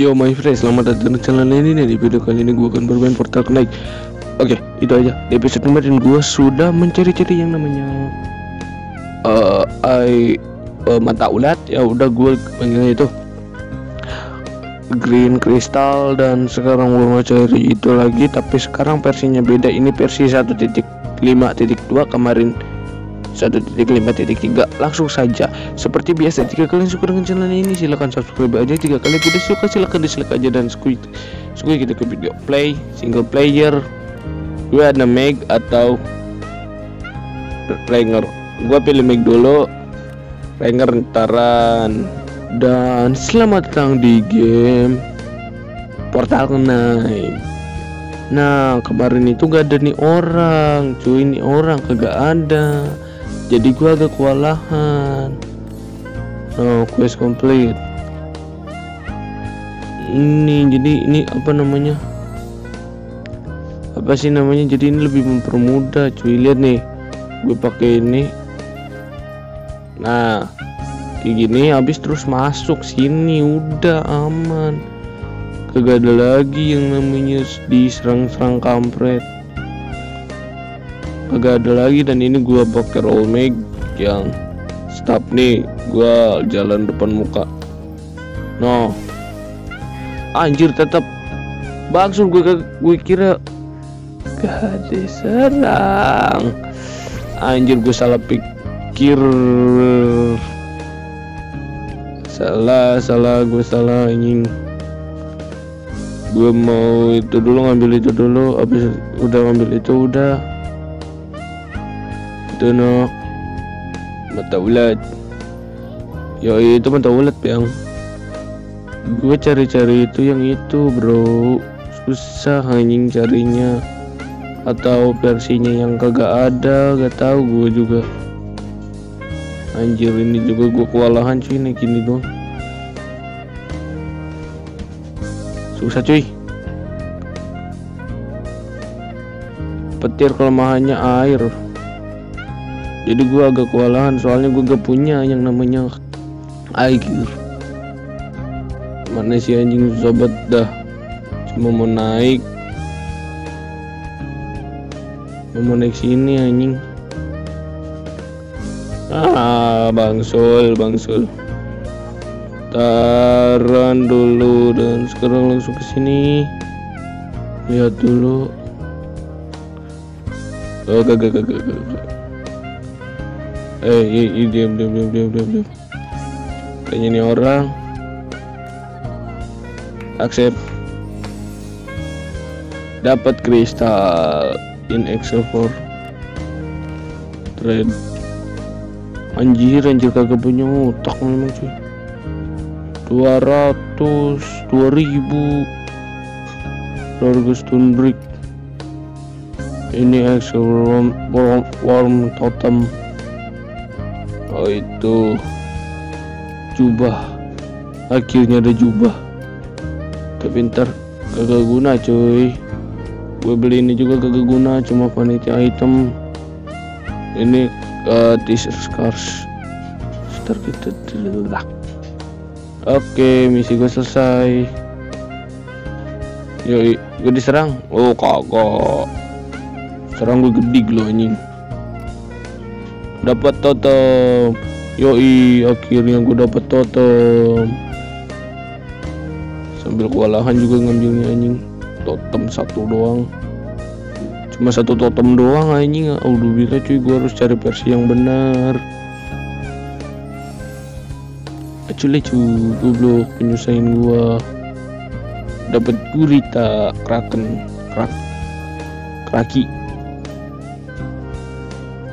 Yo my friends, selamat datang di channel ini nih. Di video kali ini gue akan bermain Portal Knights. Oke, itu aja. Di episode kemarin gue sudah mencari-cari yang namanya mata ulat. Ya udah, gue panggilnya itu green crystal, dan sekarang gue mau cari itu lagi, tapi sekarang versinya beda. Ini versi 1.5.2, kemarin 1.5.3. langsung saja seperti biasa, jika kalian suka dengan channel ini silahkan subscribe aja, jika kalian tidak suka silahkan dislike aja, dan skip kita ke video play single player. Gue ada Meg atau Ranger, gue pilih Meg dulu, Ranger ntaran. Dan selamat datang di game Portal Knights. Nah, kemarin itu gak ada nih orang, cuy. Ini orang kagak ada, jadi gua agak kewalahan. Oh, quest complete. Ini jadi ini apa namanya? Apa sih namanya? Jadi ini lebih mempermudah, cuy. Lihat nih, gue pakai ini. Nah, kayak gini, habis terus masuk sini, udah aman. Kagak ada lagi yang namanya diserang-serang kampret, kagak ada lagi. Dan ini gua pakai roll Meg yang stop nih, gua jalan depan muka. No, anjir, tetap maksud gue kira gak diserang. Anjir, gue salah pikir, salah anjing. Gue mau itu dulu, ngambil itu dulu, habis udah ngambil itu udah itu no mata ulat. Ya itu mata ulat yang gue cari-cari itu, yang itu bro, susah anjing carinya, atau versinya yang kagak ada, gak tahu gue juga. Anjir, ini juga gue kewalahan cuy, nih gini dong susah cuy. Petir kelemahannya air, jadi gua agak kewalahan, soalnya gua gak punya yang namanya air. Mana si anjing, sobat dah, cuma mau naik sini anjing. Ah, bangsul taran dulu, dan sekarang langsung ke sini. Lihat dulu. Oh, gak. Diam. Kayaknya ini orang. Accept. Dapat kristal in X4 trade. Anjir kagak punya otak memang cuy. 200 2000 Torgus Tunbrick. Ini extra warm totem. Oh, itu jubah. Akhirnya ada jubah, tapi ntar kagak guna cuy. Gue beli ini juga kagak guna, cuma vanity item. Ini t-shirt scarf. Ntar kita dilak. Oke, misi gue selesai. Yoi, gue diserang. Oh, kagak. Serang gue gede loh anjing. Dapat totem. Yoi, akhirnya gue dapat totem. Sambil kewalahan juga ngambilnya anjing. Totem satu doang. Cuma satu totem doang anjing. Aduh bila cuy, gue harus cari versi yang benar. Lucu goblok, penyusahin gua. Dapat gurita kraken,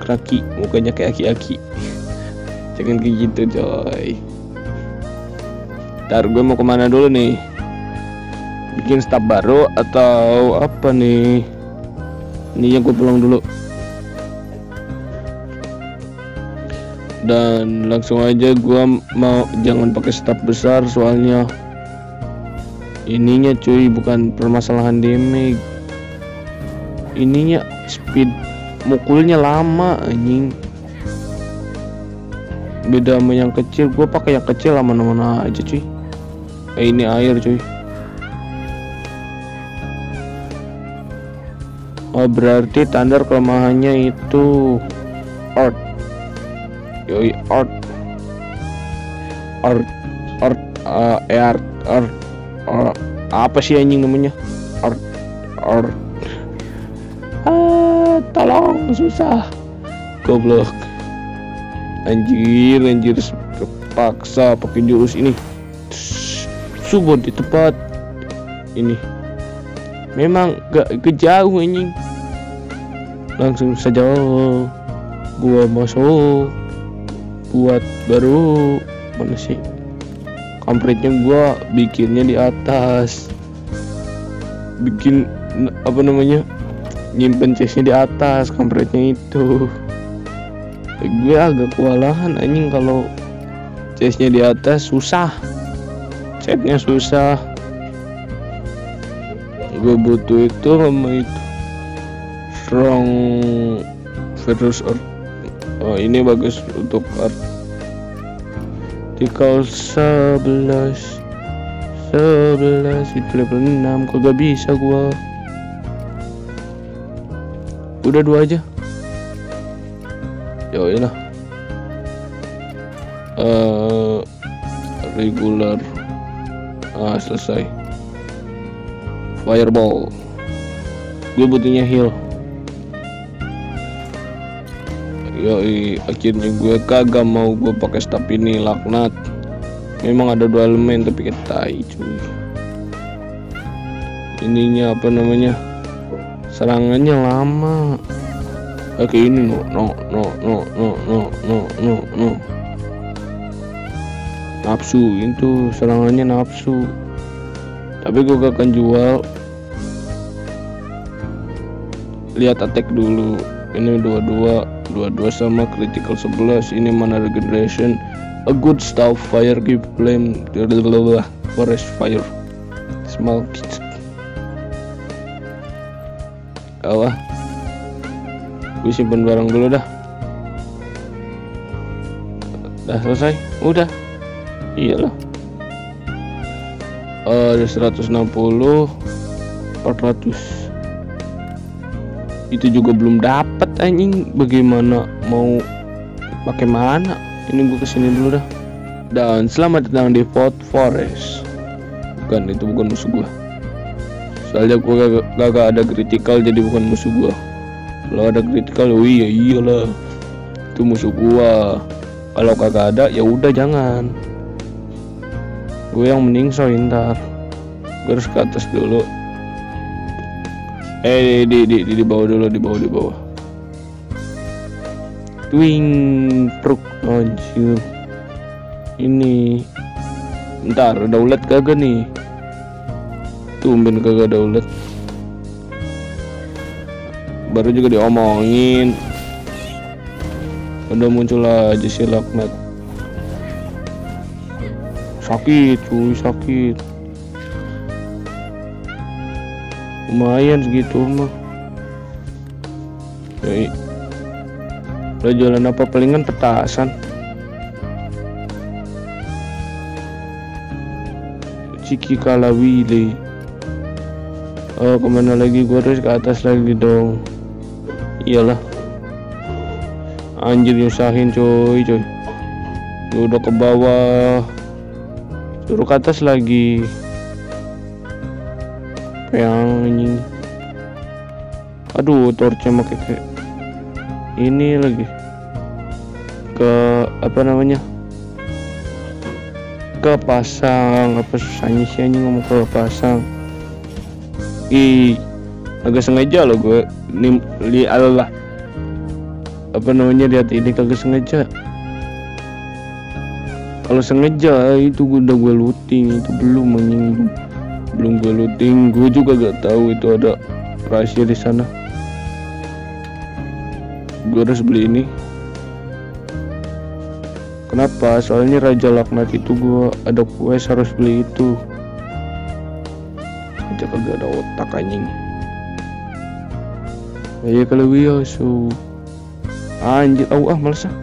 kraki, mukanya kayak aki-aki. Jangan kayak gitu coy. Ntar gue mau kemana dulu nih, bikin stab baru atau apa nih? Ini yang gue pulang dulu, dan langsung aja gua mau, jangan pakai staff besar soalnya ininya cuy, bukan permasalahan damage, ininya speed mukulnya lama anjing. Beda sama yang kecil, gue pakai yang kecil lama-lama aja cuy. Ini air cuy. Oh berarti tanda kelemahannya itu art. Yoi art. Art apa sih anjing namanya? Art. Tolong susah. Goblok. Anjir terpaksa pakai jurus ini. Subur di tempat ini. Memang gak jauh anjing. Langsung saja gua masuk buat baru mana sih? Kampretnya gua bikinnya di atas. Bikin apa namanya? Nyimpen chestnya di atas kampretnya itu. Gue agak kewalahan anjing kalau chestnya di atas susah. Setnya susah. Gue butuh itu sama itu. Strong virus art. Oh, ini bagus untuk art. Tikal 11 itu level 6. Kok gak bisa gua? Udah 2 aja. Yoi lah. Regular. Selesai. Fireball. Gue butuhnya heal. Yoi, akhirnya gue kagak mau gue pakai staff ini laknat. Memang ada dua elemen tapi ketai cuy. Ininya apa namanya? Serangannya lama. Oke ini no. Nafsu itu serangannya nafsu. Tapi gue gak akan jual. Lihat attack dulu. Ini dua-dua sama critical 11. Ini mana regeneration? A good staff fire give flame. Forest fire. Small kids. Awah, gue simpen barang dulu dah. Dah selesai, udah. Iyalah. Ada 160, 400. Itu juga belum dapat anjing. Bagaimana mau pakai mana? Ini gue kesini dulu dah. Dan selamat datang di Forest. Bukan, itu bukan musuh gue. Soalnya gue gak ada critical jadi bukan musuh gua. Kalau ada critical, wih ya iyalah itu musuh gua. Kalau kagak ada ya udah jangan. Gue yang meningsoin ntar. Gue harus ke atas dulu. Di bawah dulu, di bawah. Twing truk anjir. Ini ntar udah ulet kagak nih? Tumben kagak ada ulet. Baru juga diomongin udah muncul aja si laknat. Sakit cuy, sakit lumayan segitu mah. Jadi udah jalan apa palingan petasan. Ciki kalawile. Oh kemana lagi? Gue harus ke atas lagi dong. Iyalah. Anjir nyusahin coy. Gue udah ke bawah. Suruh ke atas lagi. Peang anjing. Aduh torchnya makin kayak ini lagi. Ke apa namanya? Ke pasang. Apa susahnya sih anjing ngomong ke pasang? Agak sengaja loh gue lihatlah apa namanya lihat ini kagak sengaja. Kalau sengaja itu udah gue looting, itu belum gue looting. Gue juga gak tahu itu ada rahasia di sana. Gue harus beli ini. Kenapa? Soalnya Raja Laknat itu gue ada quest harus beli itu. Kagak ada otak anjing. Kalawiosu. Anjir, males ah.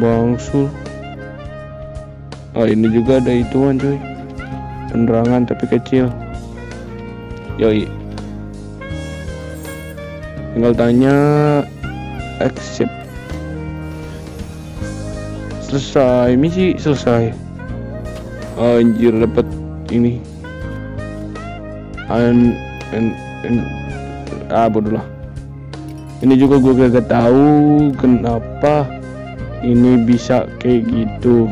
Bangsul. Oh, ini juga ada ituan, coy. Penerangan tapi kecil. Yoi. Tinggal tanya accept. Selesai, misi selesai. Anjir, dapat ini. Bodoh lah. Ini juga gue gak tahu kenapa ini bisa kayak gitu.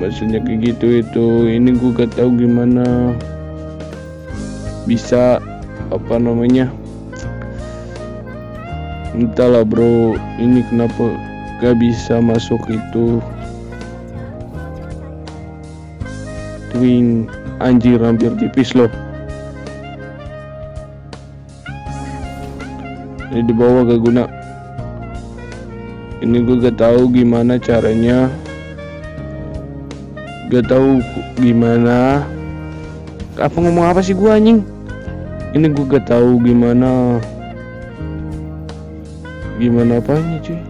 Maksudnya kayak gitu itu. Ini gue gak tahu gimana bisa apa namanya. Entahlah bro, ini kenapa gak bisa masuk itu twin. Anjir, hampir tipis loh. Ini di bawah gak guna. Ini gue gak tahu gimana caranya. Gak tahu gimana. Apa ngomong apa sih gue anjing? Ini gue gak tahu gimana. Gimana apanya cuy?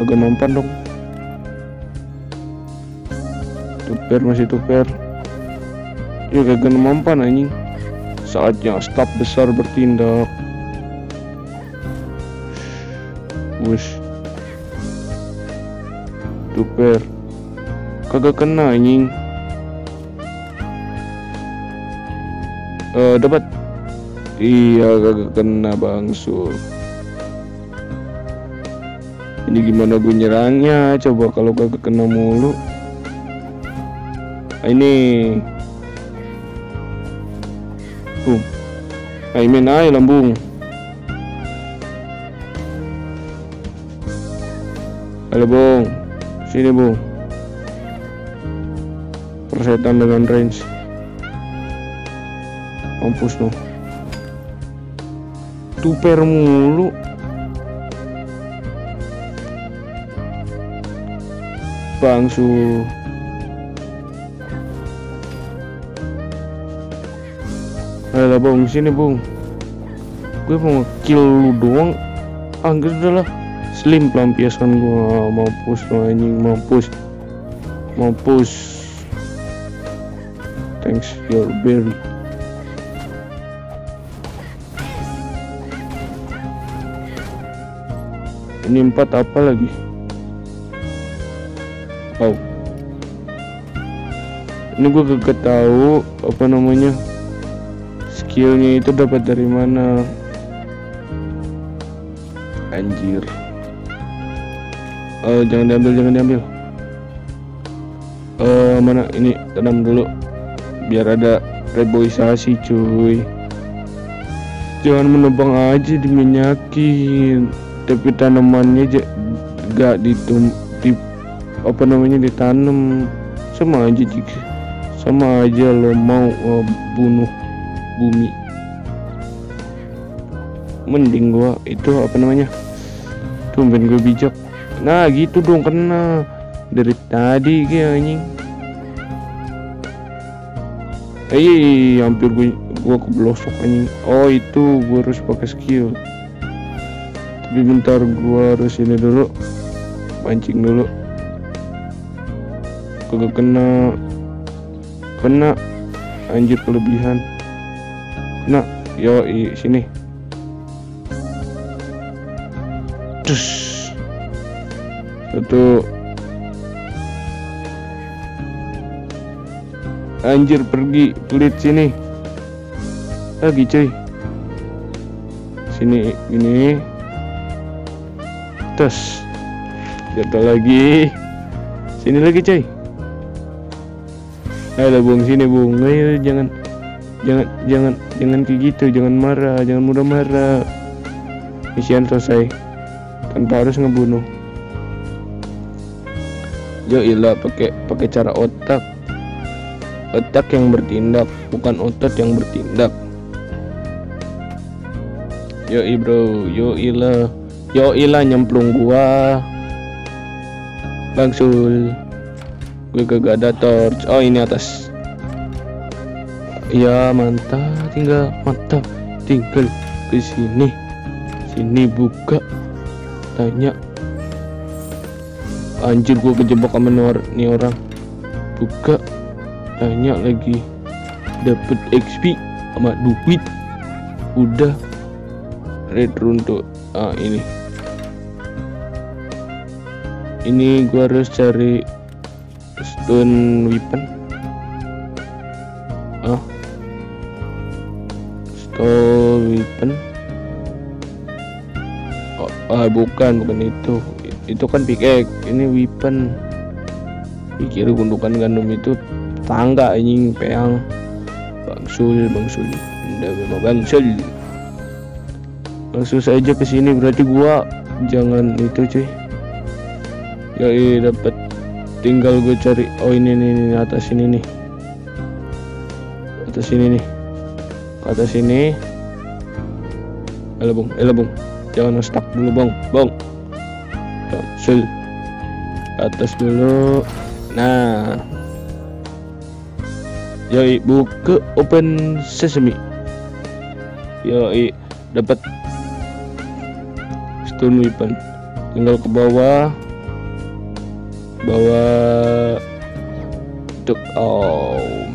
Kagak nampan dong. Tuper masih tuper. Ya kagak mempan anjing. Saatnya staf besar bertindak. Wush. Duper. Kagak kena anjing. Dapat. Iya kagak kena bangsul. Ini gimana gue nyerangnya? Coba kalau kagak kena mulu. Ini Aimin ay lambung. Halo bung, sini bung. Persetan dengan range. Mampus no. Tuper mulu. Bangsu. Ayolah bung, sini bung. Gue mau kill lu doang. Angger udah lah. Slim pelampiasan gua. Mampus lo anjing, mampus. Mampus. Thanks your berry. Ini 4 apa lagi? Oh. Ini gua gak tahu apa namanya. Skillnya itu dapat dari mana? Anjir. Oh, jangan diambil, jangan diambil. Mana ini? Tanam dulu. Biar ada reboisasi, cuy. Jangan menebang aja diminyakin. Tapi tanamannya gak ditanam. Sama aja jika. Sama aja lo mau bunuh bumi. Mending gua itu apa namanya, tumben gue bijak. Nah gitu dong, kena dari tadi kayak anjing. Hampir gua keblosok anjing. Oh itu gua harus pakai skill, tapi bentar gua harus ini dulu, pancing dulu. Kagak kena. Kena anjir, kelebihan. Nah, yoi sini. Terus satu. Anjir pergi, pelit sini. Lagi cuy. Sini ini. Terus jatuh lagi. Sini lagi cuy. Ayo bung, sini bung. Ayo jangan kayak gitu, jangan marah, jangan mudah marah. Misian selesai tanpa harus ngebunuh. Yoilah, pakai cara otak yang bertindak, bukan otot yang bertindak. Yoi bro, yoilah nyemplung gua bangsul. Gue kagak ada torch. Oh ini atas. Ya mantap, tinggal mantap. tinggal ke sini buka, tanya. Anjir, gua kejebak sama nih orang. Buka, tanya lagi, dapet XP sama duit. Udah return untuk ini gua harus cari stone weapon, stone weapon. Bukan itu kan pickaxe, ini weapon. Pikir gundukan gandum itu tangga, anjing, peang. Bangsul udah memang bangsul. Langsung saja ke sini, berarti gua jangan itu cuy. Ya dapat, tinggal gue cari. Oh ini atas sini nih, atas sini nih, atas sini. Elah bang, jangan stuck dulu bang. Bangsul atas dulu. Nah, yoi buka open sesame. Yoi dapat stone weapon. Tinggal ke bawah untuk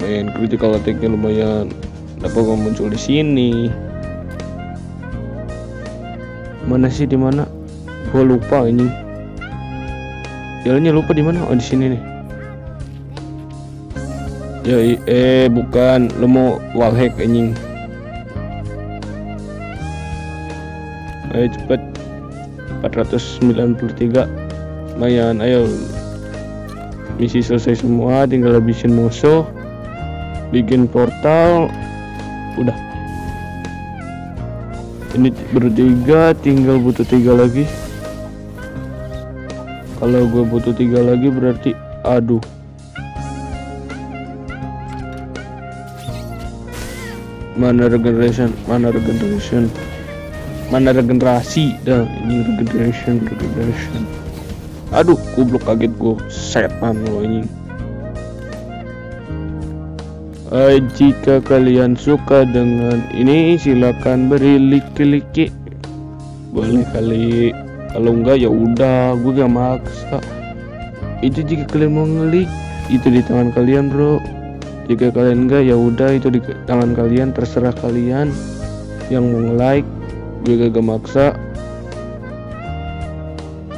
main critical attack-nya lumayan. Dapat muncul di sini. Mana sih, di mana? Gua lupa ini. Jalannya lupa di mana? Oh di sini nih. Yoi, bukan, lo mau wallhack anjing. Ayo cepet, 493 lumayan. Ayo, misi selesai semua, tinggal habisin musuh, bikin portal. Udah, ini bertiga, tinggal butuh 3 lagi. Kalau gue butuh 3 lagi berarti aduh. Mana regenerasi dah, ini regeneration. Aduh, goblok, kaget gue, setan lo ini. Jika kalian suka dengan ini silakan beri like, boleh kali. Kalau enggak ya udah, gue gak maksa. Itu jika kalian mau ngelik, itu di tangan kalian bro. Jika kalian enggak ya udah, itu di tangan kalian, terserah kalian yang mau nge-like, gue gak maksa.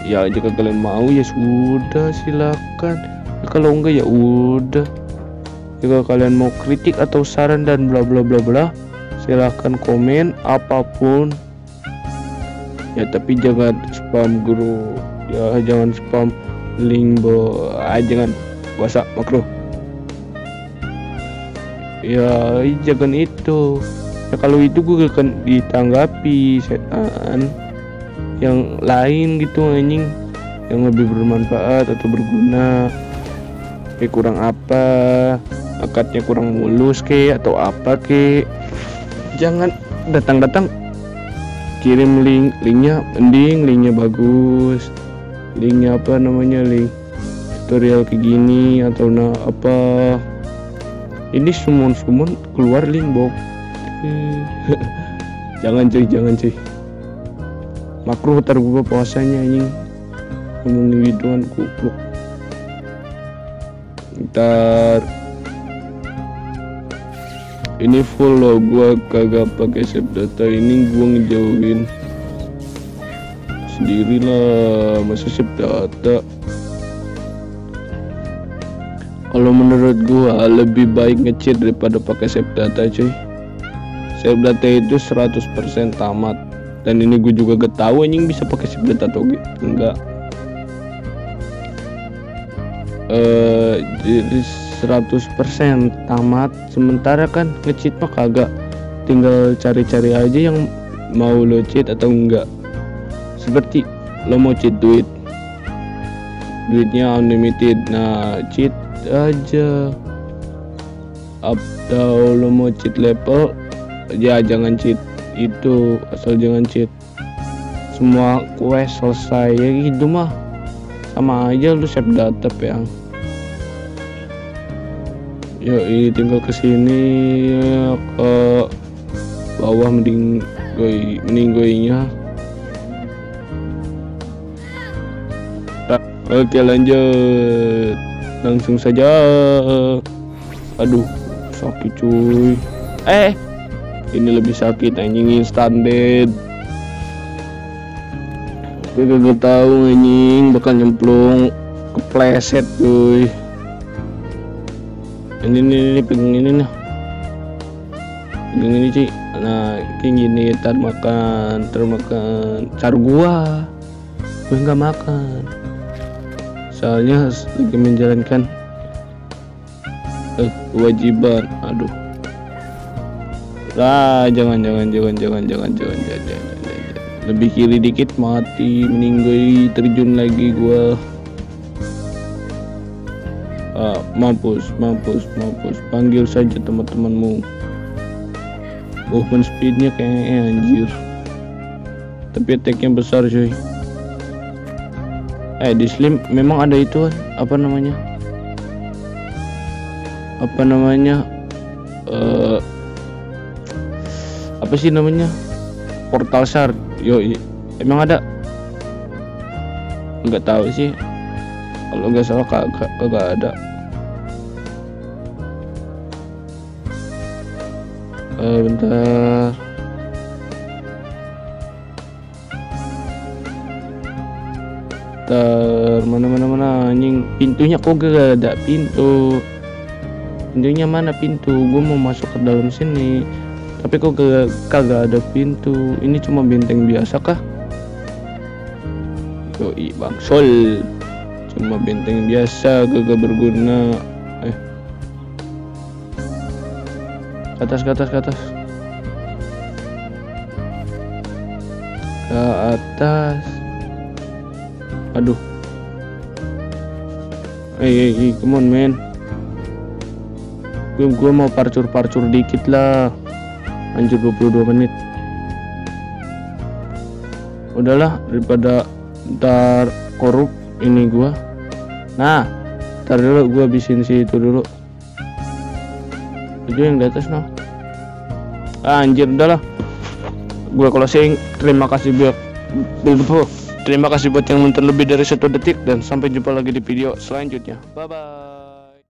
Ya jika kalian mau ya sudah silakan. Ya, kalau enggak ya udah. Jika kalian mau kritik atau saran dan bla bla bla bla, silakan komen apapun. Ya tapi jangan spam guru, ya jangan spam link jangan WhatsApp makro, ya jangan itu. Ya kalau itu gue akan ditanggapi setan yang lain gitu anjing, yang lebih bermanfaat atau berguna. Kayak kurang apa, akadnya kurang mulus kayak atau apa kayak. Jangan datang kirim linknya, mending linknya bagus, linknya apa namanya, link tutorial kayak gini atau apa. Ini sumun keluar link box. jangan cuy makruh, ntar gua puasanya ini ngomong gituan, goblok. Ntar ini full loh, gua kagak pakai save data, ini gua ngejauhin sendirilah, masa save data. Kalau menurut gua lebih baik nge-cheat daripada pakai save data cuy. Save data itu 100% tamat, dan ini gua juga gak tahu anjing bisa pakai save data atau enggak. Jadi 100% tamat, sementara kan nge-cheat mah kagak, tinggal cari-cari aja yang mau lo cheat atau enggak. Seperti lo mau cheat duitnya unlimited, nah cheat aja. Atau lo mau cheat level, ya jangan cheat itu, asal jangan cheat semua quest selesai ya gitu mah. Sama aja lu save data yang. Yoi tinggal kesini ke bawah, mending goynya. Oke, lanjut langsung saja. Aduh, sakit cuy. Ini lebih sakit anjing, instant dead. Gue gak tahu anjing, bakal nyemplung, kepleset cuy. Ini pengen ini nih, pengen ini sih. Nah kayak gini, tar makan car gua. Gue nggak makan soalnya lagi menjalankan kewajiban. Aduh lah, jangan. Lebih kiri dikit mati, meninggal, terjun lagi gua. Mampus. Panggil saja teman-temanmu. Movement speednya kayaknya anjir, tapi attacknya besar cuy. Di slim memang ada itu, apa sih namanya portal shard. Yo, emang ada, nggak tahu sih, kalau nggak salah kagak ada. Bentar, mana anjing, pintunya kok gak ada pintunya. Mana pintu? Gue mau masuk ke dalam sini tapi kok kagak ada pintu. Ini cuma benteng biasa kah? Yoi bang Sol, cuma benteng biasa, gak berguna. Ke atas. Aduh. Come on men. Gue mau parcur dikit lah. Anjir, 22 menit. Udahlah, daripada ntar korup ini gua. Nah, ntar dulu gua habisin si itu dulu. Itu yang di atas noh. Anjir, udahlah. Gua closing. Terima kasih buat yang nonton lebih dari 1 detik, dan sampai jumpa lagi di video selanjutnya. Bye bye.